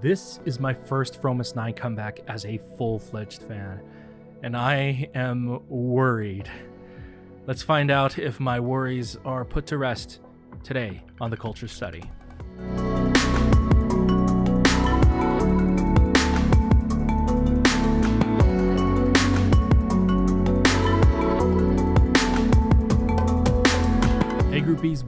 This is my first Fromis 9 comeback as a full-fledged fan, and I am worried. Let's find out if my worries are put to rest today on The Culture Study.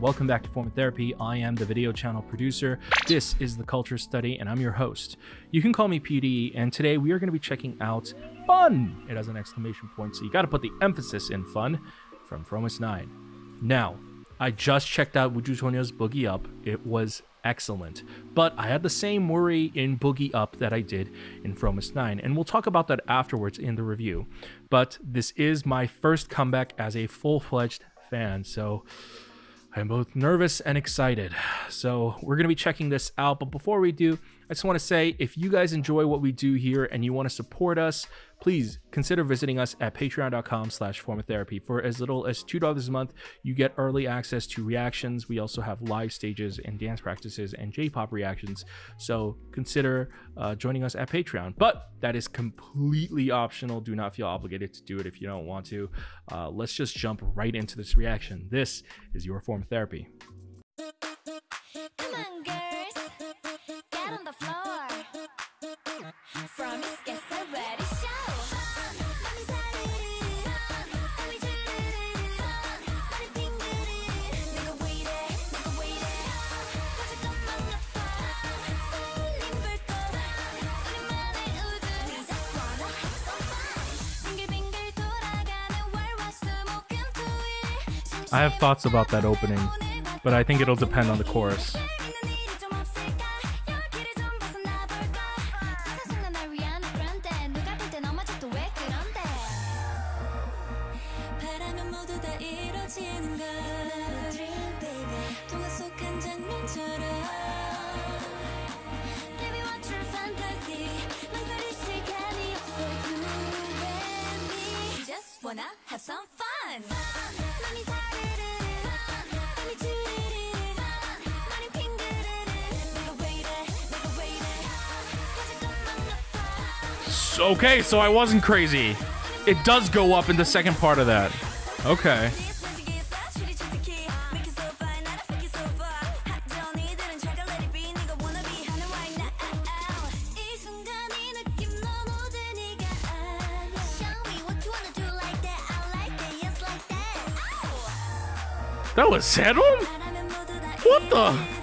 Welcome back to Form of Therapy. I am the video channel producer. This is The Culture Study, and I'm your host. You can call me PDE, and today we are going to be checking out FUN. It has an exclamation point, so you got to put the emphasis in FUN from Fromis 9. Now, I just checked out Ujusuno's Boogie Up. It was excellent, but I had the same worry in Boogie Up that I did in Fromis 9, and we'll talk about that afterwards in the review. But this is my first comeback as a full-fledged fan, so I'm both nervous and excited. So we're gonna be checking this out, but before we do, I just wanna say, if you guys enjoy what we do here and you wanna support us, please consider visiting us at patreon.com/formatherapy. For as little as $2 a month, you get early access to reactions. We also have live stages and dance practices and J-pop reactions. So consider joining us at Patreon, but that is completely optional. Do not feel obligated to do it if you don't want to. Let's just jump right into this reaction. This is your Form of Therapy. Come on, girls. Get on the floor. Fromis gets a ready show. I have thoughts about that opening, but I think it'll depend on the chorus. Just wanna have some fun. Okay, so I wasn't crazy. It does go up in the second part of that. Okay. That was Serum? What the?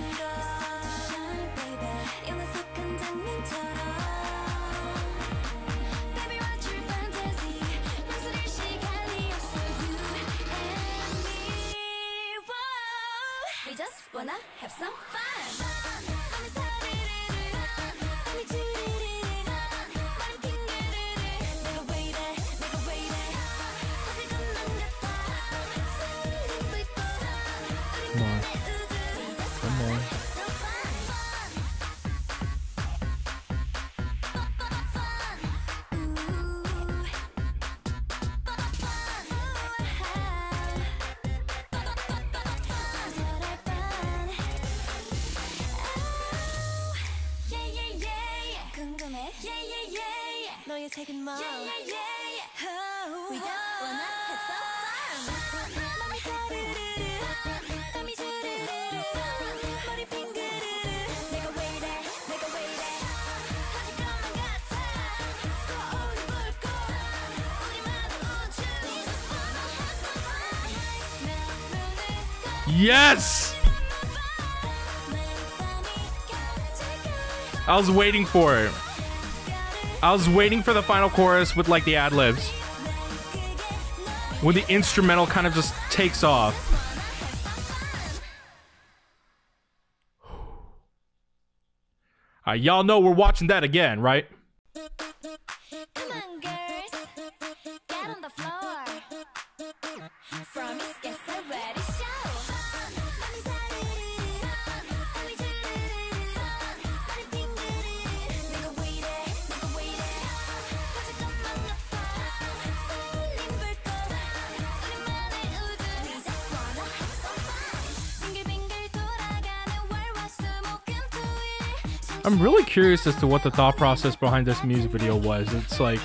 Come on. Yes! I was waiting for it. I was waiting for the final chorus with like the ad-libs. When the instrumental kind of just takes off. Y'all know we're watching that again, right? I'm really curious as to what the thought process behind this music video was. It's like...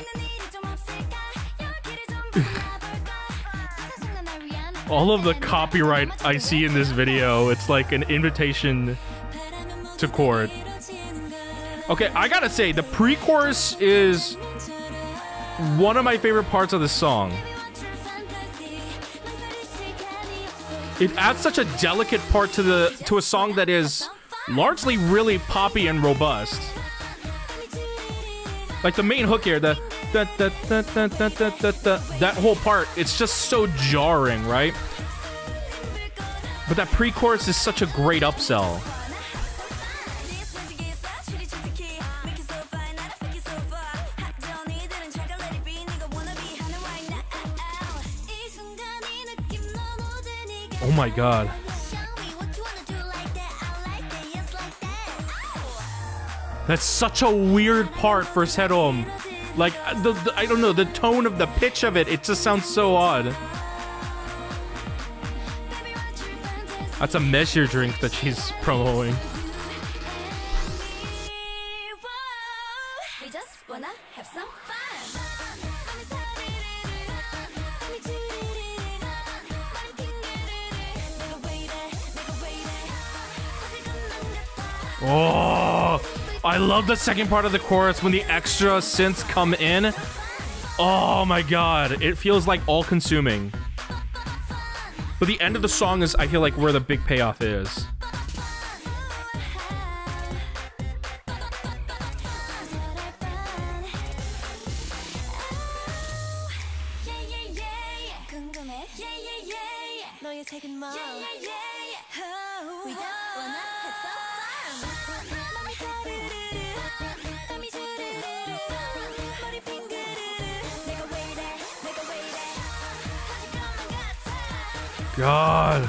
all of the copyright I see in this video, it's like an invitation to court. Okay, I gotta say, the pre-chorus is one of my favorite parts of the song. It adds such a delicate part to a song that is largely really poppy and robust. Like the main hook here, that whole part, it's just so jarring, right? But that pre-chorus is such a great upsell. Oh my god. That's such a weird part for Serom. Like, I don't know, the tone of the pitch of it, it just sounds so odd. That's a measure drink that she's promoting. Oh, I love the second part of the chorus when the extra synths come in. Oh my god, it feels like all-consuming. But the end of the song is, I feel like, where the big payoff is. God.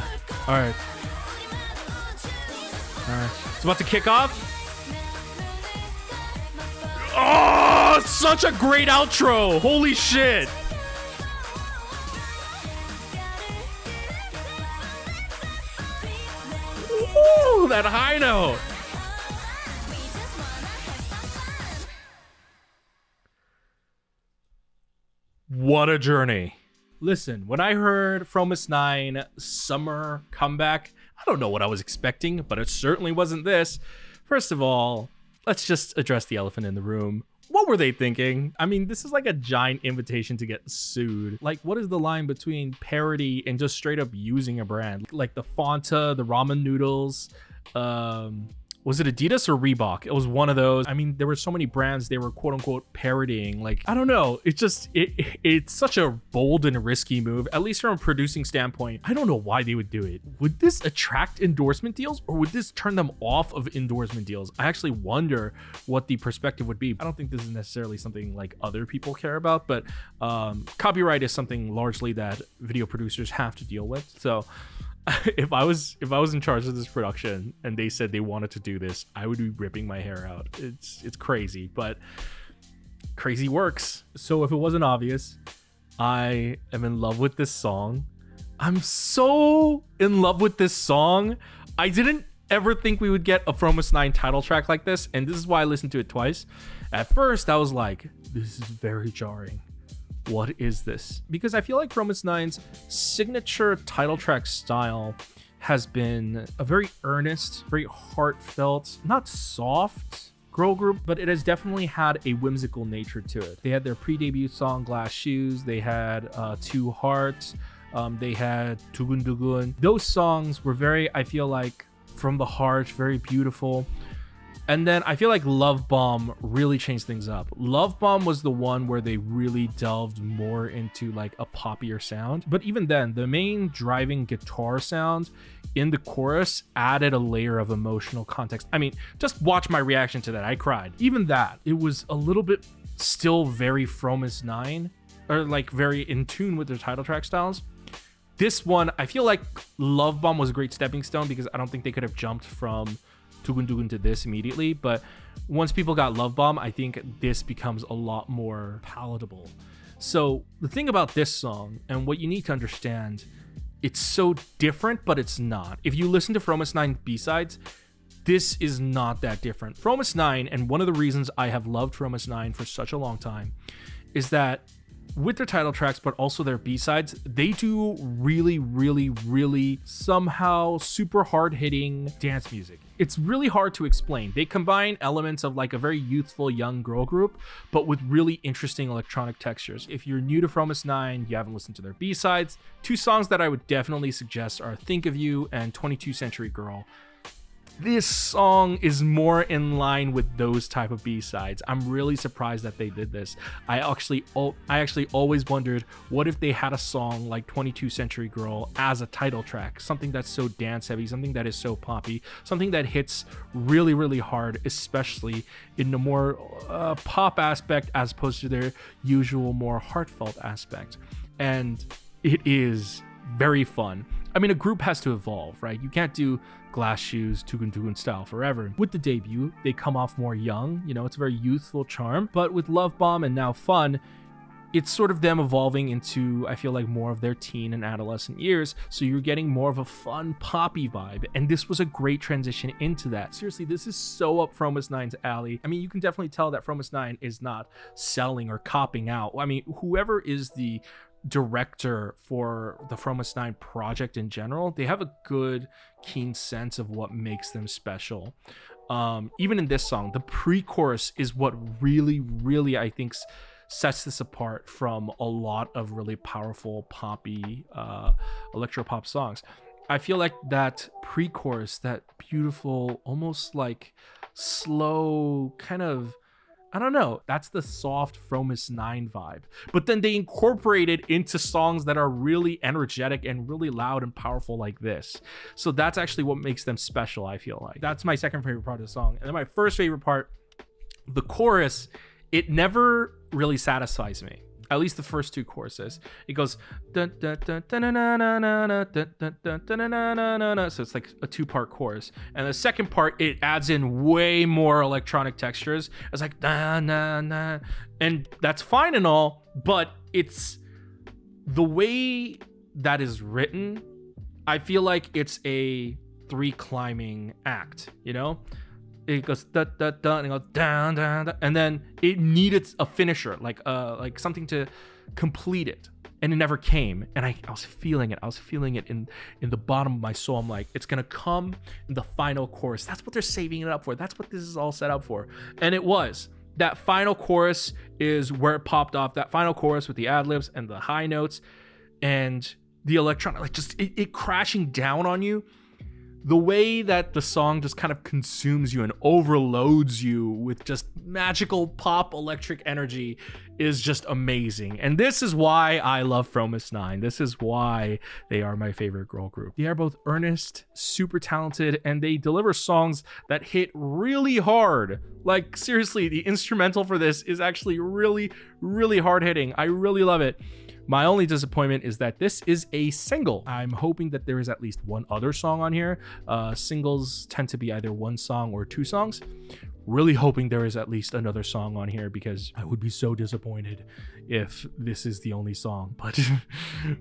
Alright. Alright. It's about to kick off. Oh, it's such a great outro. Holy shit. Ooh, that high note. What a journey. Listen, when I heard Fromis 9 summer comeback, I don't know what I was expecting, but it certainly wasn't this. First of all, let's just address the elephant in the room. What were they thinking? I mean, this is like a giant invitation to get sued. Like, what is the line between parody and just straight up using a brand? Like the Fanta, the ramen noodles, was it Adidas or Reebok? It was one of those. I mean, there were so many brands they were quote unquote parodying. Like, I don't know. It's just, it's such a bold and risky move, at least from a producing standpoint. I don't know why they would do it. Would this attract endorsement deals, or would this turn them off of endorsement deals? I actually wonder what the perspective would be. I don't think this is necessarily something like other people care about, but copyright is something largely that video producers have to deal with. So if I was in charge of this production and they said they wanted to do this, I would be ripping my hair out. It's crazy, but crazy works. So if it wasn't obvious, I am in love with this song. I'm so in love with this song. I didn't ever think we would get a Fromis 9 title track like this, and this is why I listened to it twice. At first, I was like, this is very jarring. What is this? Because I feel like Fromis 9's signature title track style has been a very earnest, very heartfelt, not soft girl group, but it has definitely had a whimsical nature to it. They had their pre-debut song, Glass Shoes. They had Two Hearts. They had Dugun Dugun. Those songs were very, I feel like, from the heart, very beautiful. And then I feel like Love Bomb really changed things up. Love Bomb was the one where they really delved more into like a poppier sound. But even then, the main driving guitar sound in the chorus added a layer of emotional context. I mean, just watch my reaction to that. I cried. Even that, it was a little bit still very Fromis 9, or like very in tune with their title track styles. This one, I feel like Love Bomb was a great stepping stone because I don't think they could have jumped from Dugun Dugun to this immediately, but once people got Love Bomb, I think this becomes a lot more palatable. So the thing about this song and what you need to understand, it's so different, but it's not. If you listen to Fromis 9 B-sides, this is not that different. Fromis 9, and one of the reasons I have loved Fromis 9 for such a long time, is that with their title tracks, but also their B-sides, they do really, really, really somehow super hard-hitting dance music. It's really hard to explain. They combine elements of like a very youthful young girl group, but with really interesting electronic textures. If you're new to Fromis 9, you haven't listened to their B-sides, two songs that I would definitely suggest are Think of You and 22 Century Girl. This song is more in line with those type of B-sides. I'm really surprised that they did this. I actually always wondered, what if they had a song like 22 Century Girl as a title track? Something that's so dance heavy, something that is so poppy, something that hits really, really hard, especially in the more pop aspect as opposed to their usual more heartfelt aspect. And it is very fun. I mean, a group has to evolve, right? You can't do Glass Shoes, Dugun Dugun style forever. With the debut, they come off more young, you know, it's a very youthful charm, but with Love Bomb and now FUN, it's sort of them evolving into, I feel like, more of their teen and adolescent years, so you're getting more of a fun poppy vibe, and this was a great transition into that. Seriously, this is so up Fromis 9's alley. I mean, you can definitely tell that Fromis 9 is not selling or copping out. I mean, whoever is the director for the Fromis 9 project in general, they have a good keen sense of what makes them special. Even in this song, the pre-chorus is what really, really, I think, sets this apart from a lot of really powerful poppy electropop songs. I feel like that pre-chorus, that beautiful, almost like slow kind of, I don't know, that's the soft Fromis 9 vibe. But then they incorporate it into songs that are really energetic and really loud and powerful like this. So that's actually what makes them special, I feel like. That's my second favorite part of the song. And then my first favorite part, the chorus, it never really satisfies me. At least the first two choruses. It goes, so it's like a two-part chorus. And the second part, it adds in way more electronic textures. It's like, and that's fine and all, but it's the way that is written, I feel like it's a three-climbing act, you know? It goes da da da, and it goes down down, da, and then it needed a finisher, like something to complete it, and it never came. And I was feeling it. I was feeling it in the bottom of my soul. I'm like, it's gonna come in the final chorus. That's what they're saving it up for. That's what this is all set up for. And it was. That final chorus is where it popped off. That final chorus with the ad libs and the high notes, and the electronic, like just it crashing down on you. The way that the song just kind of consumes you and overloads you with just magical pop electric energy is just amazing. And this is why I love Fromis 9. This is why they are my favorite girl group. They are both earnest, super talented, and they deliver songs that hit really hard. Like, seriously, the instrumental for this is actually really, really hard hitting. I really love it. My only disappointment is that this is a single. I'm hoping that there is at least one other song on here. Singles tend to be either one song or two songs. Really hoping there is at least another song on here, because I would be so disappointed if this is the only song. But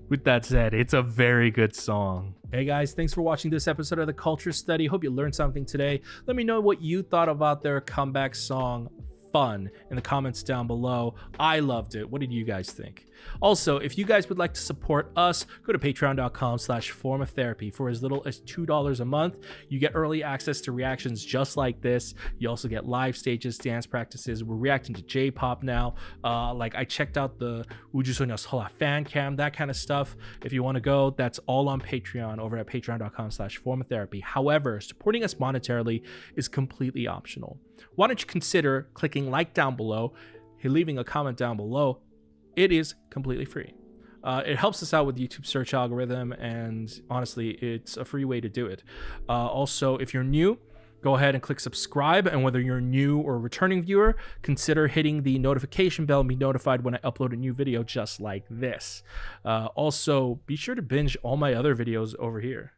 with that said, it's a very good song. Hey guys, thanks for watching this episode of The Culture Study. Hope you learned something today. Let me know what you thought about their comeback song FUN in the comments down below. I loved it. What did you guys think? Also, if you guys would like to support us, go to patreon.com/formoftherapy. For as little as $2 a month, you get early access to reactions just like this. You also get live stages, dance practices. We're reacting to J-pop now. Like, I checked out the Ujusunosola fan cam, that kind of stuff. If you want to go, that's all on Patreon over at patreon.com/formoftherapy. However, supporting us monetarily is completely optional. Why don't you consider clicking like down below, leaving a comment down below. It is completely free. It helps us out with YouTube search algorithm, and honestly, it's a free way to do it. Also, if you're new, go ahead and click subscribe, and whether you're a new or returning viewer, consider hitting the notification bell and be notified when I upload a new video just like this. Also, be sure to binge all my other videos over here.